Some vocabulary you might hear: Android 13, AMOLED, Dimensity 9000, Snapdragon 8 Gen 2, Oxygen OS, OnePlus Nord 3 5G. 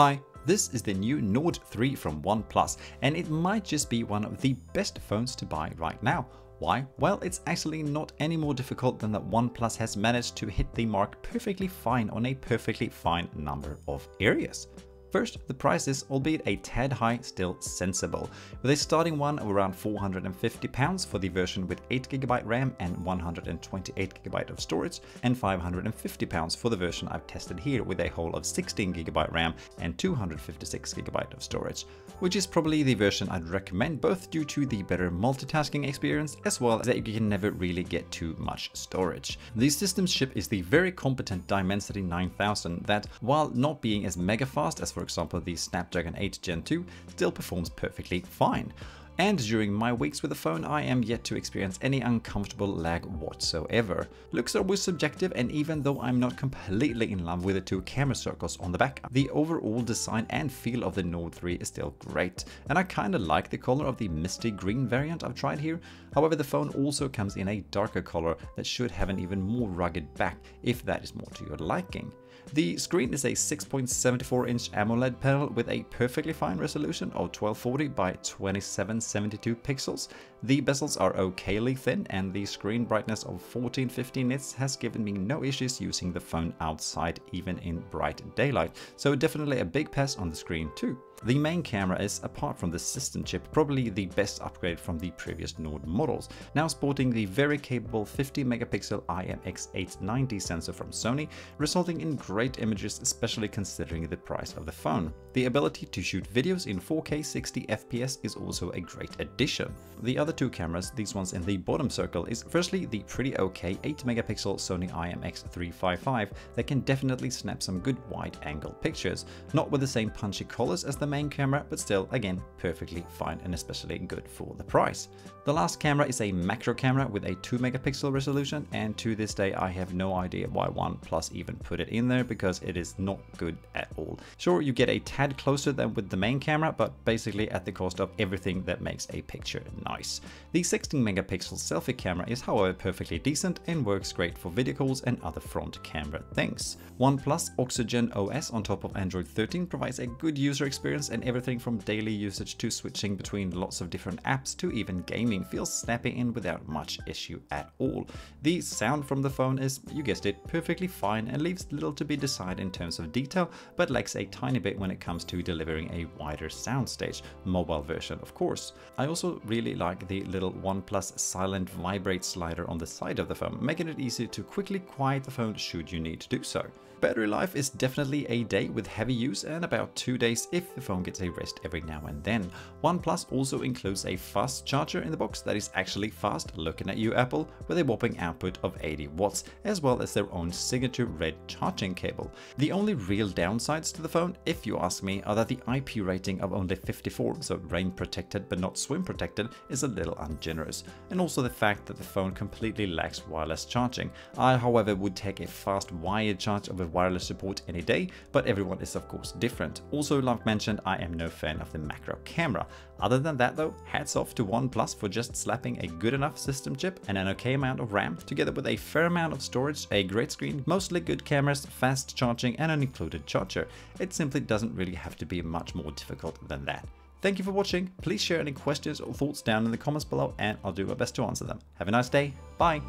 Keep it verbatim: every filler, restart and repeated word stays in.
Hi, this is the new Nord three from OnePlus, and it might just be one of the best phones to buy right now. Why? Well, it's actually not any more difficult than that OnePlus has managed to hit the mark perfectly fine on a perfectly fine number of areas. First, the price is, albeit a tad high, still sensible, with a starting one of around four hundred and fifty pounds for the version with eight gigabyte RAM and one hundred and twenty-eight gigabyte of storage, and five hundred and fifty pounds for the version I've tested here with a whole of sixteen gigabyte RAM and two hundred fifty-six gigabyte of storage, which is probably the version I'd recommend, both due to the better multitasking experience as well as that you can never really get too much storage. The system's chip is the very competent Dimensity nine thousand that, while not being as mega fast as for For example, the Snapdragon eight gen two, still performs perfectly fine. And during my weeks with the phone, I am yet to experience any uncomfortable lag whatsoever. Looks are always subjective, and even though I'm not completely in love with the two camera circles on the back, the overall design and feel of the Nord three is still great. And I kinda like the color of the misty green variant I've tried here. However, the phone also comes in a darker color that should have an even more rugged back, if that is more to your liking. The screen is a six point seven four inch AMOLED panel with a perfectly fine resolution of twelve forty by twenty-seven seventy-two pixels. The bezels are okayly thin, and the screen brightness of fourteen fifty nits has given me no issues using the phone outside, even in bright daylight, so definitely a big pass on the screen too. The main camera is, apart from the system chip, probably the best upgrade from the previous Nord models, now sporting the very capable fifty megapixel I M X eight ninety sensor from Sony, resulting in great images, especially considering the price of the phone. The ability to shoot videos in four K sixty F P S is also a great addition. The other two cameras, these ones in the bottom circle, is firstly the pretty okay eight megapixel Sony I M X three fifty-five that can definitely snap some good wide-angle pictures, not with the same punchy colors as the main camera, but still, again, perfectly fine and especially good for the price. The last camera is a macro camera with a two megapixel resolution, and to this day I have no idea why OnePlus even put it in there, because it is not good at all. Sure, you get a tad closer than with the main camera, but basically at the cost of everything that makes a picture nice. The sixteen megapixel selfie camera is however perfectly decent and works great for video calls and other front camera things. OnePlus Oxygen O S on top of Android thirteen provides a good user experience, and everything from daily usage to switching between lots of different apps to even gaming feels snappy in without much issue at all. The sound from the phone is, you guessed it, perfectly fine and leaves little to be desired in terms of detail, but lacks a tiny bit when it comes to delivering a wider soundstage, mobile version of course. I also really like the little OnePlus silent vibrate slider on the side of the phone, making it easy to quickly quiet the phone should you need to do so. Battery life is definitely a day with heavy use, and about two days if the phone gets a rest every now and then. OnePlus also includes a fast charger in the box that is actually fast, looking at you Apple, with a whopping output of eighty watts, as well as their own signature red charging cable. The only real downsides to the phone, if you ask me, are that the I P rating of only fifty-four, so rain protected but not swim protected, is a little ungenerous, and also the fact that the phone completely lacks wireless charging. I, however, would take a fast wired charge over wireless support any day, but everyone is of course different. Also, like mentioned, I am no fan of the macro camera. Other than that though, hats off to OnePlus for just slapping a good enough system chip and an okay amount of RAM, together with a fair amount of storage, a great screen, mostly good cameras, fast charging and an included charger. It simply doesn't really have to be much more difficult than that. Thank you for watching. Please share any questions or thoughts down in the comments below, and I'll do my best to answer them. Have a nice day. Bye!